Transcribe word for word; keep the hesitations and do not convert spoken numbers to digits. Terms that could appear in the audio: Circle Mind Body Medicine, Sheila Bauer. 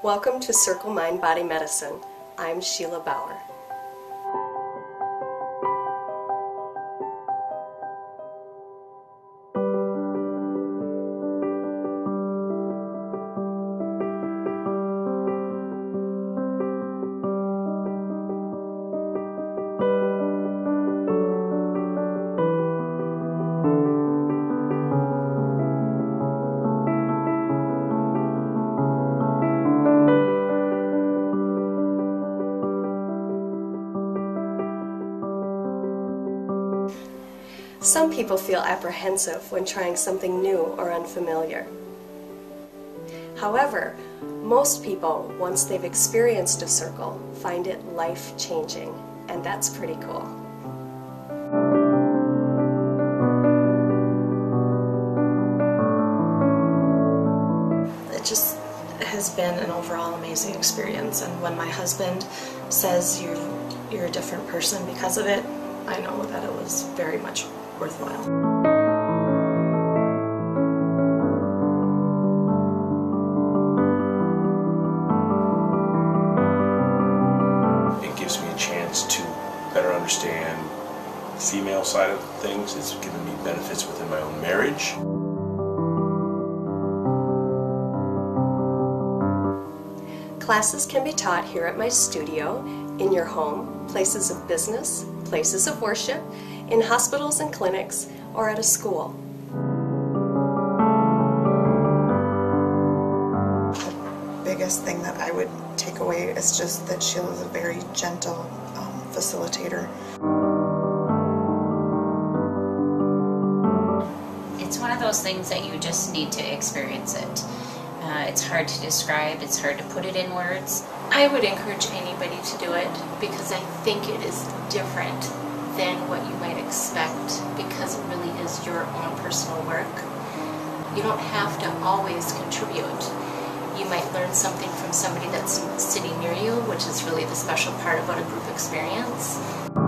Welcome to Circle Mind Body Medicine. I'm Sheila Bauer. Some people feel apprehensive when trying something new or unfamiliar. However, most people, once they've experienced a circle, find it life-changing, and that's pretty cool. It just has been an overall amazing experience, and when my husband says you're, you're a different person because of it, I know that it was very much worthwhile. It gives me a chance to better understand the female side of things. It's given me benefits within my own marriage. Classes can be taught here at my studio, in your home, places of business, places of worship, in hospitals and clinics, or at a school. The biggest thing that I would take away is just that Sheila's a very gentle um, facilitator. It's one of those things that you just need to experience it. Uh, it's hard to describe, it's hard to put it in words. I would encourage anybody to do it because I think it is different than what you might expect because it really is your own personal work. You don't have to always contribute. You might learn something from somebody that's sitting near you, which is really the special part about a group experience.